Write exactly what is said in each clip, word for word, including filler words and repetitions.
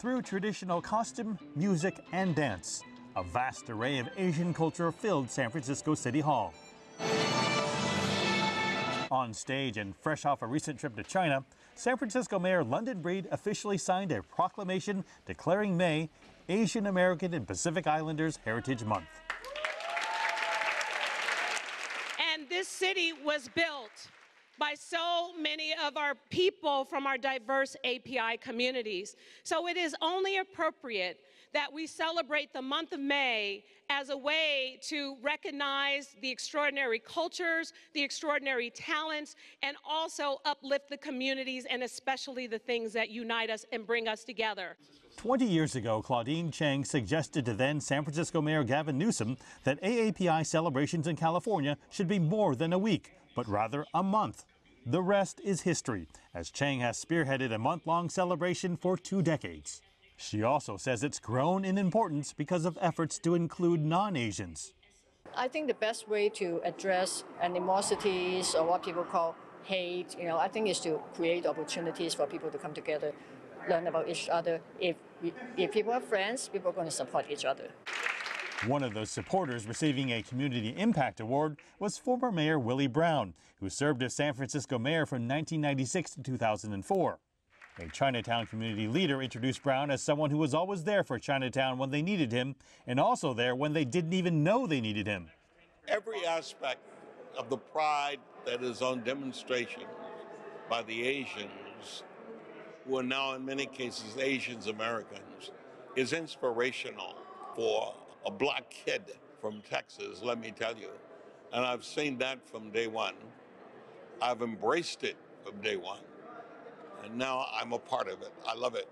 through traditional costume, music, and dance. A vast array of Asian culture filled San Francisco City Hall. On stage and fresh off a recent trip to China, San Francisco Mayor London Breed officially signed a proclamation declaring May Asian American and Pacific Islanders Heritage Month. And this city was built by so many of our people from our diverse A P I communities. So it is only appropriate that we celebrate the month of May as a way to recognize the extraordinary cultures, the extraordinary talents, and also uplift the communities and especially the things that unite us and bring us together. Twenty years ago, Claudine Cheng suggested to then San Francisco Mayor Gavin Newsom that A A P I celebrations in California should be more than a week, but rather a month. The rest is history, as Cheng has spearheaded a month-long celebration for two decades. She also says it's grown in importance because of efforts to include non-Asians. I think the best way to address animosities or what people call hate, you know, I think is to create opportunities for people to come together, learn about each other. If, we, if people are friends, people are going to support each other. One of those supporters receiving a Community Impact Award was former Mayor Willie Brown, who served as San Francisco mayor from nineteen ninety-six to two thousand four. A Chinatown community leader introduced Brown as someone who was always there for Chinatown when they needed him, and also there when they didn't even know they needed him. Every aspect of the pride that is on demonstration by the Asians, who are now in many cases Asians Americans, is inspirational for a black kid from Texas, let me tell you. And I've seen that from day one. I've embraced it from day one. And now I'm a part of it. I love it.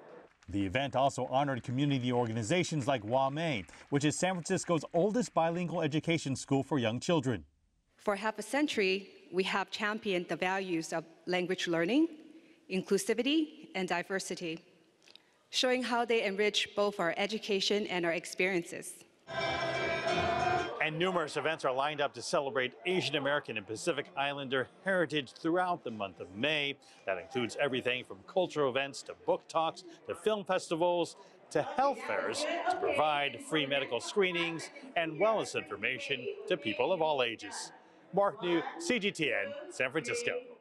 The event also honored community organizations like Huamei, which is San Francisco's oldest bilingual education school for young children. For half a century, we have championed the values of language learning, inclusivity, and diversity, showing how they enrich both our education and our experiences. And numerous events are lined up to celebrate Asian American and Pacific Islander heritage throughout the month of May. That includes everything from cultural events to book talks to film festivals to health fairs to provide free medical screenings and wellness information to people of all ages. Mark Niu, C G T N, San Francisco.